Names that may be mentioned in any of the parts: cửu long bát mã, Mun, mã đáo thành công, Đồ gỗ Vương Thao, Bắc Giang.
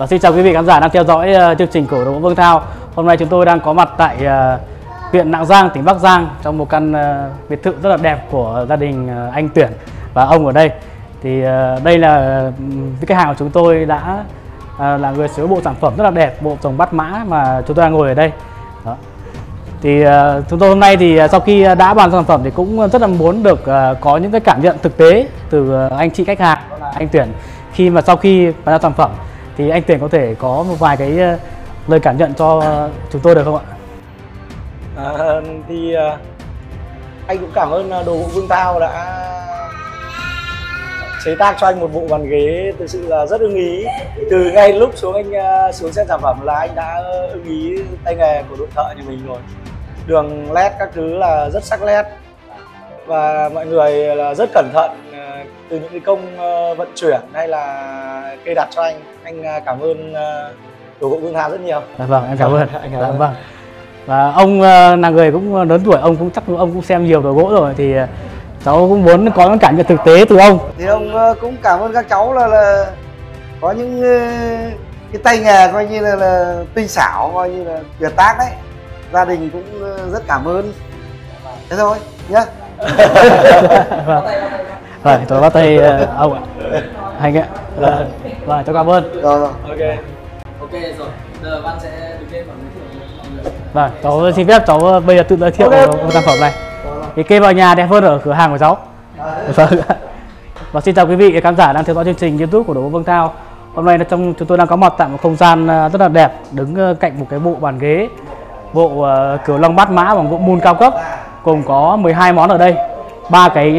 Và xin chào quý vị khán giả đang theo dõi chương trình của Đồ gỗ Vương Thao. Hôm nay chúng tôi đang có mặt tại huyện Lạng Giang, tỉnh Bắc Giang, trong một căn biệt thự rất là đẹp của gia đình anh Tuyển và ông ở đây. Thì đây là khách hàng của chúng tôi đã là người sở hữu bộ sản phẩm rất là đẹp, bộ trồng bát mã mà chúng tôi đang ngồi ở đây. Đó. Thì chúng tôi hôm nay thì sau khi đã bàn sản phẩm thì cũng rất là muốn được có những cái cảm nhận thực tế từ anh chị khách hàng, đó là anh Tuyển. Khi mà sau khi bàn ra sản phẩm thì anh Tuyển có thể có một vài cái lời cảm nhận cho chúng tôi được không ạ? Anh cũng cảm ơn Đồ gỗ Vương Thao đã chế tác cho anh một bộ bàn ghế thực sự là rất ưng ý. Từ ngay lúc anh xuống xem sản phẩm là anh đã ưng ý tay nghề của đội thợ nhà mình rồi. Đường led các thứ là rất sắc nét và mọi người là rất cẩn thận từ những cái công vận chuyển hay là cây đặt cho anh. Anh cảm ơn Đồ gỗ Vương Thao rất nhiều. Vâng, em cảm ơn. Vâng. Và ông là người cũng lớn tuổi, ông cũng chắc ông cũng xem nhiều đồ gỗ rồi, thì cháu cũng muốn có những cảm nhận thực tế từ ông. Thì ông cũng cảm ơn các cháu là có những cái tay nghề coi như là tinh xảo, coi như là tuyệt tác đấy. Gia đình cũng rất cảm ơn. Thế thôi nhá. Rồi, tôi bắt tay ông ạ. Anh ạ. Rồi, tôi cảm ơn. Rồi, ok. Ok rồi. Giờ bạn sẽ đứng lên và giới thiệu. Vâng, cháu xin phép cháu bây giờ tự giới thiệu sản phẩm này. Thì kê vào nhà đẹp hơn ở cửa hàng của cháu. Và xin chào quý vị khán giả đang theo dõi chương trình YouTube của Đồ gỗ Vương Thao. Hôm nay trong chúng tôi đang có mặt tại một không gian rất là đẹp, đứng cạnh một cái bộ bàn ghế, bộ cửu long bát mã bằng gỗ mun cao cấp, cùng có 12 món ở đây, 3 cái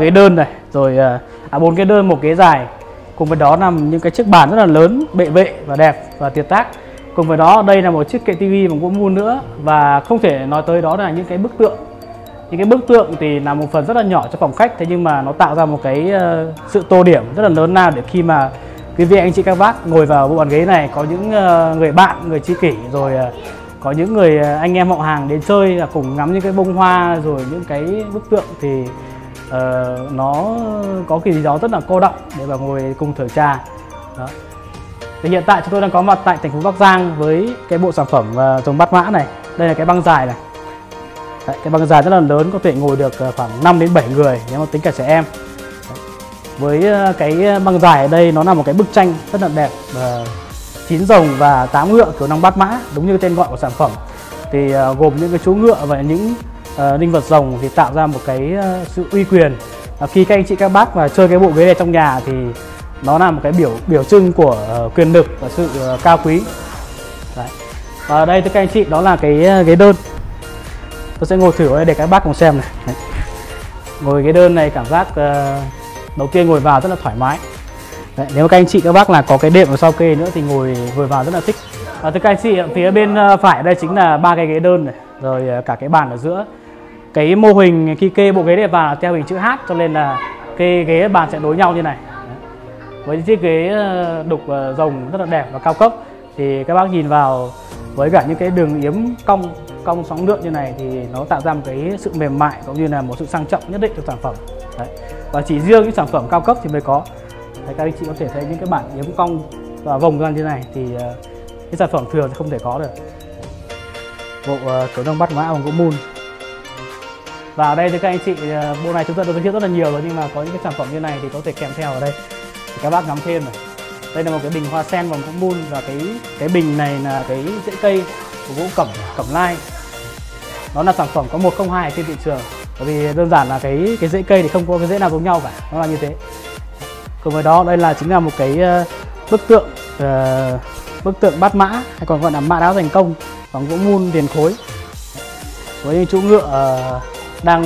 ghế đơn này, rồi 4 cái đơn, 1 ghế dài. Cùng với đó nằm những cái chiếc bàn rất là lớn, bệ vệ và đẹp và tuyệt tác. Cùng với đó đây là một chiếc kệ tivi bằng gỗ mun nữa, và không thể nói tới đó là những cái bức tượng. Những cái bức tượng thì là một phần rất là nhỏ cho phòng khách, thế nhưng mà nó tạo ra một cái sự tô điểm rất là lớn lao để khi mà quý vị anh chị các bác ngồi vào bộ bàn ghế này, có những người bạn, người tri kỷ, rồi có những người anh em họ hàng đến chơi là cùng ngắm những cái bông hoa rồi những cái bức tượng, thì nó có cái gì đó rất là cô đọng để mà ngồi cùng thưởng trà. Đó. Thì hiện tại chúng tôi đang có mặt tại thành phố Bắc Giang với cái bộ sản phẩm trồng bát mã này. Đây là cái băng dài này. Đấy, cái băng dài rất là lớn, có thể ngồi được khoảng 5 đến 7 người nếu mà tính cả trẻ em. Đấy. Với cái băng dài ở đây nó là một cái bức tranh rất là đẹp, 9 rồng và 8 ngựa cửu long bát mã, đúng như tên gọi của sản phẩm. Thì gồm những cái chú ngựa và những linh vật rồng thì tạo ra một cái sự uy quyền. Khi các anh chị các bác mà chơi cái bộ ghế này trong nhà thì nó là một cái biểu trưng của quyền lực và sự cao quý. Đấy. Và ở đây thưa các anh chị đó là cái ghế đơn. Tôi sẽ ngồi thử ở đây để các bác cùng xem này. Đấy. Ngồi cái đơn này cảm giác đầu tiên ngồi vào rất là thoải mái. Đấy, nếu mà các anh chị các bác là có cái đệm ở sau kê nữa thì ngồi vào rất là thích. Và thưa các anh chị, phía bên phải đây chính là 3 cái ghế đơn này, rồi cả cái bàn ở giữa. Cái mô hình khi kê bộ ghế này vào là theo hình chữ H, cho nên là kê ghế bàn sẽ đối nhau như này. Đấy. Với chiếc ghế đục rồng rất là đẹp và cao cấp thì các bác nhìn vào với cả những cái đường yếm cong sóng lượn như này thì nó tạo ra một cái sự mềm mại cũng như là một sự sang trọng nhất định cho sản phẩm. Đấy. Và chỉ riêng những sản phẩm cao cấp thì mới có. Đấy, các anh chị có thể thấy những cái bản yếm cong và vòng ra như này thì cái sản phẩm thường thì không thể có được. Bộ cửu long bát mã bằng gỗ mun. Và ở đây thì các anh chị, bộ này chúng ta đã giới thiệu rất là nhiều rồi, nhưng mà có những cái sản phẩm như này thì có thể kèm theo ở đây thì các bác ngắm thêm này. Đây là một cái bình hoa sen bằng gỗ mun, và cái bình này là cái rễ cây của gỗ cẩm lai. Nó là sản phẩm có 102 trên thị trường, bởi vì đơn giản là cái rễ cây thì không có cái rễ nào giống nhau cả, nó là như thế. Cùng với đó đây là chính là một cái bức tượng bát mã, hay còn gọi là mã đáo thành công bằng gỗ mun tiền khối, với những chú ngựa đang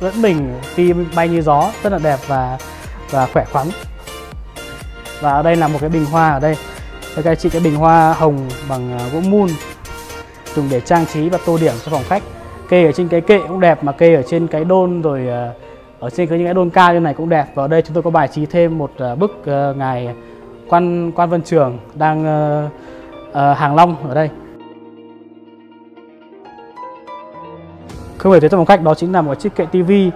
lẫn mình khi bay như gió, rất là đẹp và khỏe khoắn. Và ở đây là một cái bình hoa ở đây. Đây các anh chị, cái bình hoa hồng bằng gỗ mun, dùng để trang trí và tô điểm cho phòng khách. Kê ở trên cái kệ cũng đẹp, mà kê ở trên cái đôn, rồi ở trên những cái đôn cao như này cũng đẹp. Và ở đây chúng tôi có bài trí thêm một bức ngài quan Vân Trường đang hàng long ở đây. Không phải thế, trong phòng khách đó chính là một chiếc kệ tivi.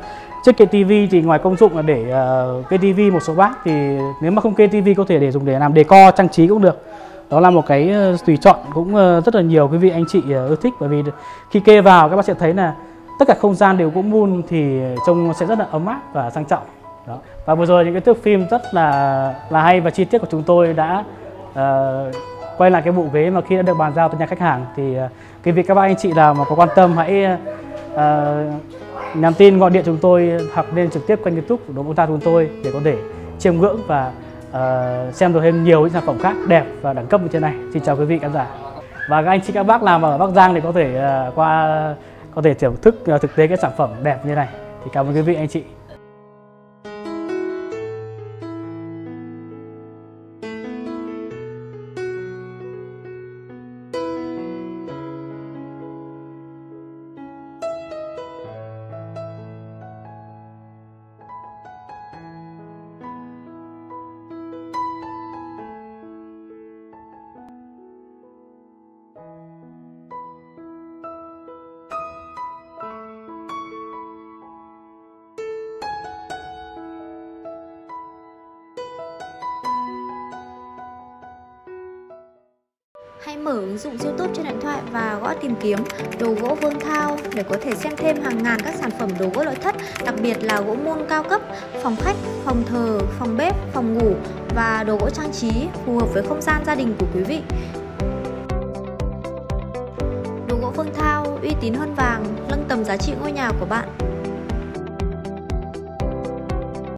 Chiếc kệ tivi thì ngoài công dụng là để kê tivi, một số bác thì nếu mà không kê tivi có thể để dùng để làm decor trang trí cũng được. Đó là một cái tùy chọn cũng rất là nhiều quý vị anh chị ưa thích, bởi vì khi kê vào các bạn sẽ thấy là tất cả không gian đều gỗ mun thì trông sẽ rất là ấm áp và sang trọng. Đó. Và vừa rồi những cái thước phim rất là hay và chi tiết của chúng tôi đã quay lại cái vụ ghế mà khi đã được bàn giao từ nhà khách hàng, thì cái việc các bạn anh chị nào mà có quan tâm hãy nhắn tin gọi điện chúng tôi hoặc lên trực tiếp kênh YouTube của Đồ gỗ Vương Thao chúng tôi để có thể chiêm ngưỡng và xem được thêm nhiều những sản phẩm khác đẹp và đẳng cấp như thế này. Xin chào quý vị khán giả. Và các anh chị các bác làm ở Bắc Giang thì có thể qua có thể thưởng thức thực tế các sản phẩm đẹp như này. Thì cảm ơn quý vị anh chị. Hãy mở ứng dụng YouTube trên điện thoại và gõ tìm kiếm Đồ gỗ Vương Thao để có thể xem thêm hàng ngàn các sản phẩm đồ gỗ nội thất, đặc biệt là gỗ mun cao cấp, phòng khách, phòng thờ, phòng bếp, phòng ngủ và đồ gỗ trang trí phù hợp với không gian gia đình của quý vị. Đồ gỗ Vương Thao uy tín hơn vàng, nâng tầm giá trị ngôi nhà của bạn.